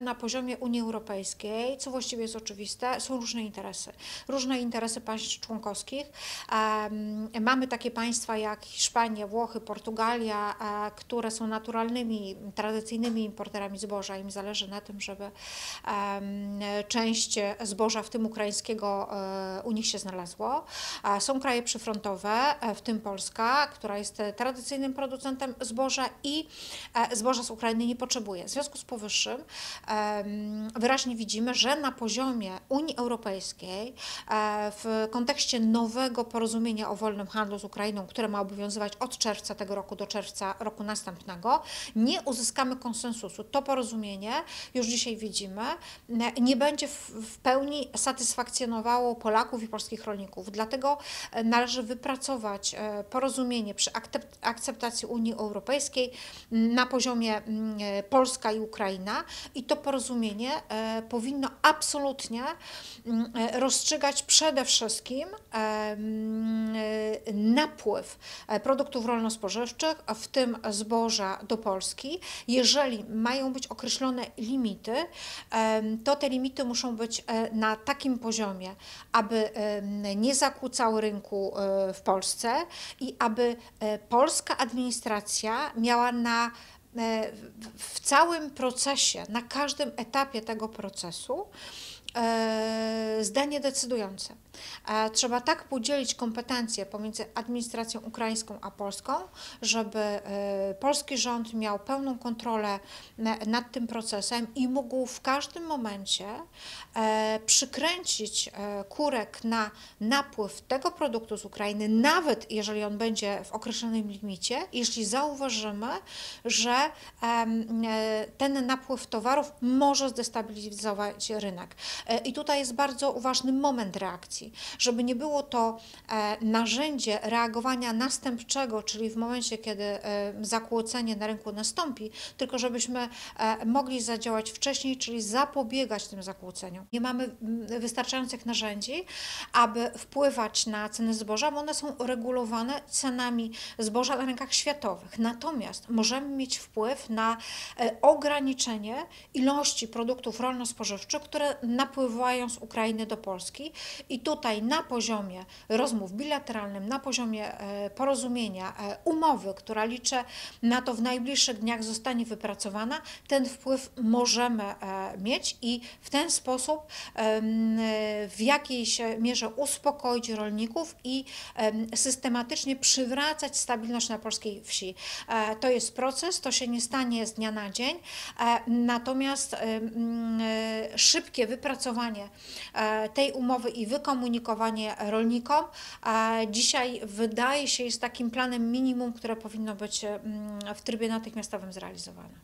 Na poziomie Unii Europejskiej, co właściwie jest oczywiste, są różne interesy państw członkowskich. Mamy takie państwa jak Hiszpania, Włochy, Portugalia, które są naturalnymi, tradycyjnymi importerami zboża. Im zależy na tym, żeby część zboża, w tym ukraińskiego, u nich się znalazło. Są kraje przyfrontowe, w tym Polska, która jest tradycyjnym producentem zboża i zboża z Ukrainy nie potrzebuje. W związku z powyższym wyraźnie widzimy, że na poziomie Unii Europejskiej w kontekście nowego porozumienia o wolnym handlu z Ukrainą, które ma obowiązywać od czerwca tego roku do czerwca roku następnego, nie uzyskamy konsensusu. To porozumienie, już dzisiaj widzimy, nie będzie w pełni satysfakcjonowało Polaków i polskich rolników. Dlatego należy wypracować porozumienie przy akceptacji Unii Europejskiej na poziomie Polska i Ukraina. I to porozumienie powinno absolutnie rozstrzygać przede wszystkim napływ produktów rolno-spożywczych, w tym zboża, do Polski. Jeżeli mają być określone limity, to te limity muszą być na takim poziomie, aby nie zakłócał rynku w Polsce i aby polska administracja miała w całym procesie, na każdym etapie tego procesu zdanie decydujące. Trzeba tak podzielić kompetencje pomiędzy administracją ukraińską a polską, żeby polski rząd miał pełną kontrolę nad tym procesem i mógł w każdym momencie przykręcić kurek na napływ tego produktu z Ukrainy, nawet jeżeli on będzie w określonym limicie, jeśli zauważymy, że ten napływ towarów może zdestabilizować rynek. I tutaj jest bardzo uważny moment reakcji, żeby nie było to narzędzie reagowania następczego, czyli w momencie, kiedy zakłócenie na rynku nastąpi, tylko żebyśmy mogli zadziałać wcześniej, czyli zapobiegać tym zakłóceniom. Nie mamy wystarczających narzędzi, aby wpływać na ceny zboża, bo one są regulowane cenami zboża na rynkach światowych. Natomiast możemy mieć wpływ na ograniczenie ilości produktów rolno-spożywczych, które napływają z Ukrainy do Polski, i tutaj na poziomie rozmów bilateralnym, na poziomie porozumienia, umowy, która, liczę na to, w najbliższych dniach zostanie wypracowana, ten wpływ możemy mieć i w ten sposób w jakiejś mierze uspokoić rolników i systematycznie przywracać stabilność na polskiej wsi. To jest proces, to się nie stanie z dnia na dzień, natomiast szybkie wypracowanie tej umowy i wykomunikowanie rolnikom dzisiaj wydaje się jest takim planem minimum, które powinno być w trybie natychmiastowym zrealizowane.